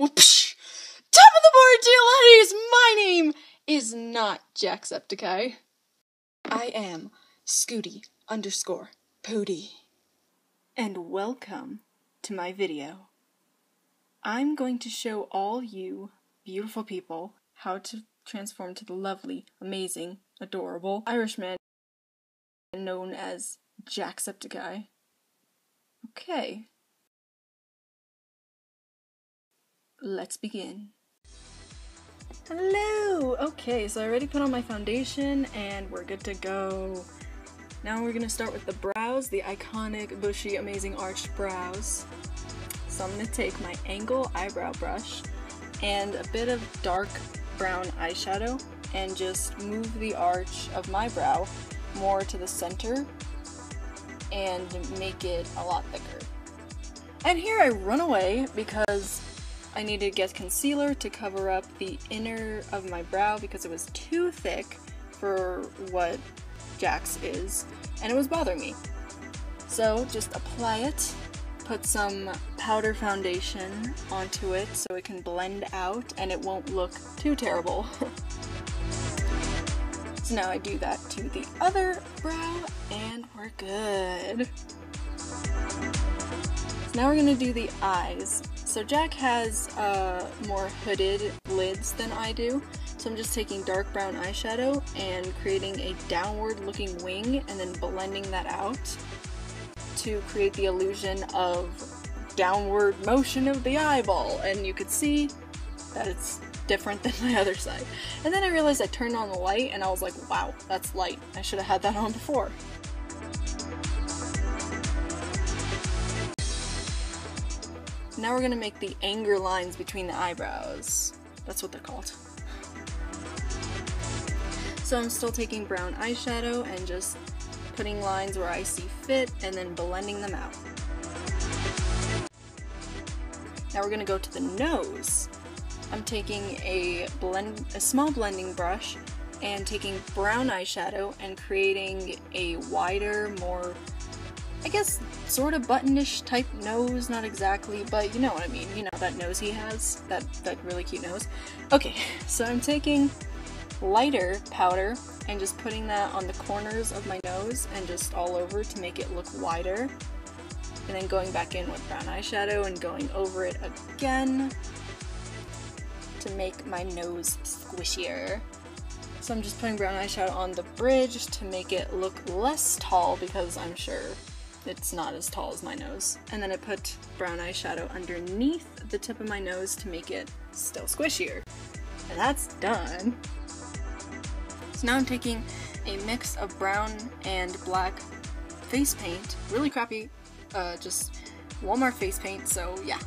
Whoopsh. Top of the board to your letters! My name is not Jacksepticeye. I am Scooty underscore Pooty. And welcome to my video. I'm going to show all you beautiful people how to transform to the lovely, amazing, adorable Irishman known as Jacksepticeye. Okay. Let's begin. Hello! Okay, so I already put on my foundation and we're good to go. Now we're gonna start with the brows, the iconic, bushy, amazing arched brows. So I'm gonna take my angle eyebrow brush and a bit of dark brown eyeshadow and just move the arch of my brow more to the center and make it a lot thicker. And here I run away because I needed to get concealer to cover up the inner of my brow because it was too thick for what Jax is and it was bothering me. So just apply it, put some powder foundation onto it so it can blend out and it won't look too terrible. So now I do that to the other brow and we're good. So now we're gonna do the eyes. So Jack has more hooded lids than I do, so I'm just taking dark brown eyeshadow and creating a downward looking wing and then blending that out to create the illusion of downward motion of the eyeball, and you could see that it's different than my other side. And then I realized I turned on the light and I was like, wow, that's light. I should have had that on before. Now we're gonna make the anger lines between the eyebrows. That's what they're called. So I'm still taking brown eyeshadow and just putting lines where I see fit and then blending them out. Now we're gonna go to the nose. I'm taking a small blending brush and taking brown eyeshadow and creating a wider, more, I guess, sort of buttonish type nose, not exactly, but you know what I mean, you know that nose he has, that really cute nose. Okay, so I'm taking lighter powder and just putting that on the corners of my nose and just all over to make it look wider, and then going back in with brown eyeshadow and going over it again to make my nose squishier. So I'm just putting brown eyeshadow on the bridge to make it look less tall because I'm sure it's not as tall as my nose. And then I put brown eyeshadow underneath the tip of my nose to make it still squishier. And that's done. So now I'm taking a mix of brown and black face paint, really crappy, just Walmart face paint, so yeah.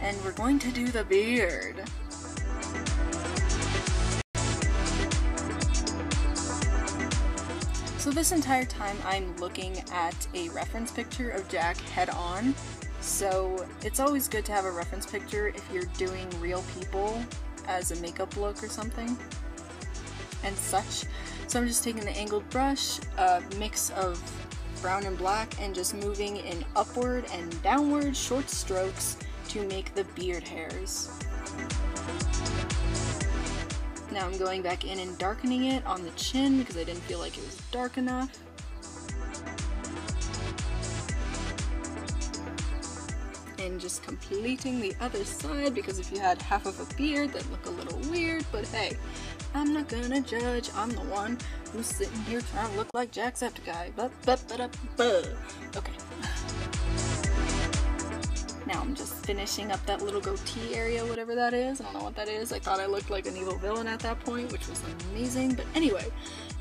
And we're going to do the beard. So this entire time I'm looking at a reference picture of Jack head on, so it's always good to have a reference picture if you're doing real people as a makeup look or something and such. So I'm just taking the angled brush, a mix of brown and black, and just moving in upward and downward short strokes to make the beard hairs. Now I'm going back in and darkening it on the chin because I didn't feel like it was dark enough. And just completing the other side because if you had half of a beard, that'd look a little weird, but hey, I'm not gonna judge. I'm the one who's sitting here trying to look like Jacksepticeye. Okay. Now I'm just finishing up that little goatee area, whatever that is. I don't know what that is. I thought I looked like an evil villain at that point, which was amazing. But anyway,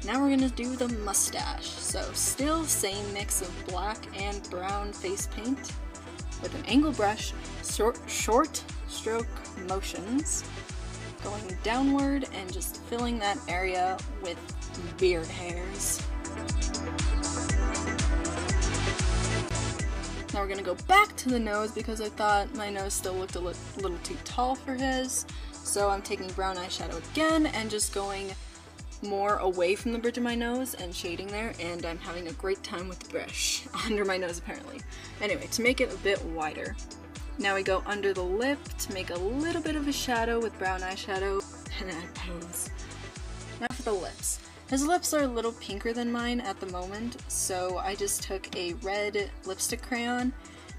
now we're gonna do the mustache. So still same mix of black and brown face paint with an angle brush, short stroke motions, going downward and just filling that area with beard hairs. Now we're gonna go back to the nose because I thought my nose still looked a little too tall for his. So I'm taking brown eyeshadow again and just going more away from the bridge of my nose and shading there, and I'm having a great time with the brush under my nose apparently. Anyway, to make it a bit wider. Now we go under the lip to make a little bit of a shadow with brown eyeshadow and add pins. Now for the lips. His lips are a little pinker than mine at the moment, so I just took a red lipstick crayon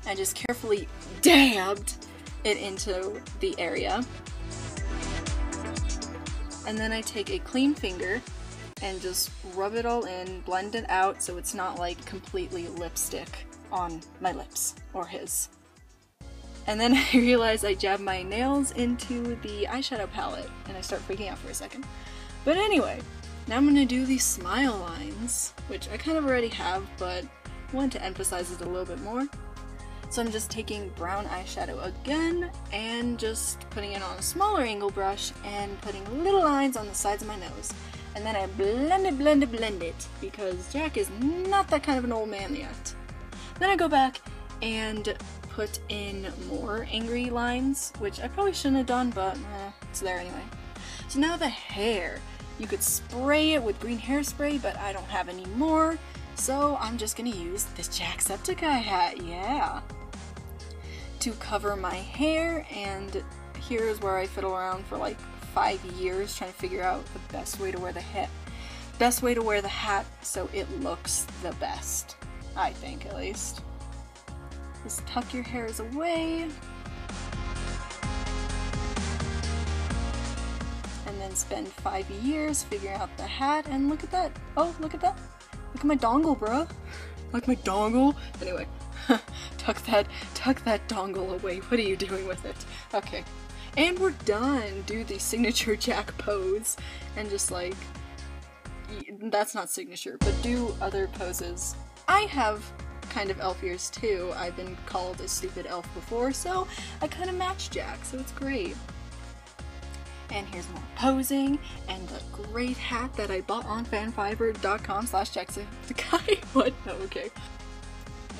and just carefully dabbed it into the area. And then I take a clean finger and just rub it all in, blend it out so it's not like completely lipstick on my lips or his. And then I realize I jabbed my nails into the eyeshadow palette and I start freaking out for a second. But anyway, now I'm going to do these smile lines, which I kind of already have, but I wanted to emphasize it a little bit more. So I'm just taking brown eyeshadow again and just putting it on a smaller angle brush and putting little lines on the sides of my nose. And then I blend it because Jack is not that kind of an old man yet. Then I go back and put in more angry lines, which I probably shouldn't have done, but it's there anyway. So now the hair. You could spray it with green hairspray, but I don't have any more, so I'm just going to use this Jacksepticeye hat, yeah, to cover my hair. And here's where I fiddle around for like 5 years trying to figure out the best way to wear the hat. Best way to wear the hat so it looks the best, I think at least. Just tuck your hairs away. And then spend 5 years figuring out the hat, and look at that. Oh, look at that. Look at my dongle, bro. Like my dongle? Anyway, tuck that dongle away. What are you doing with it? Okay. And we're done. Do the signature Jack pose and just like, that's not signature, but do other poses. I have kind of elf ears too. I've been called a stupid elf before, so I kind of match Jack, so it's great. And here's more posing and the great hat that I bought on fanfiverr.com/Jacksepticeye. What? No, okay.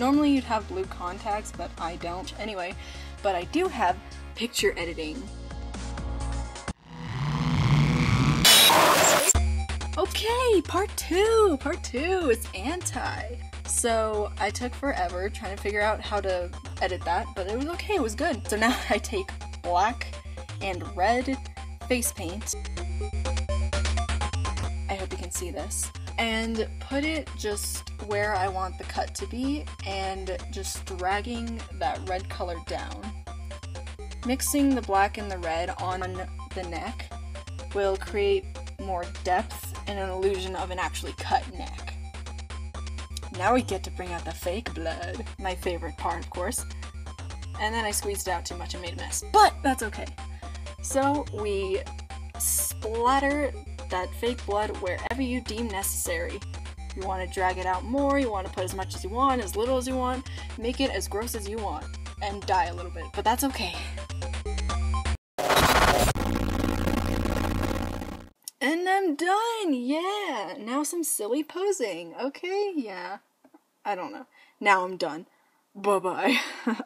Normally you'd have blue contacts, but I don't. Anyway, but I do have picture editing. Okay, part two, it's anti. So I took forever trying to figure out how to edit that, but it was okay, it was good. So now I take black and red face paint, I hope you can see this, and put it just where I want the cut to be and just dragging that red color down. Mixing the black and the red on the neck will create more depth and an illusion of an actually cut neck. Now we get to bring out the fake blood, my favorite part of course, and then I squeezed it out too much and made a mess, but that's okay. So we splatter that fake blood wherever you deem necessary. You want to drag it out more, you want to put as much as you want, as little as you want, make it as gross as you want, and dye a little bit, but that's okay. And I'm done, yeah! Now some silly posing, okay? Yeah, I don't know. Now I'm done. Bye-bye.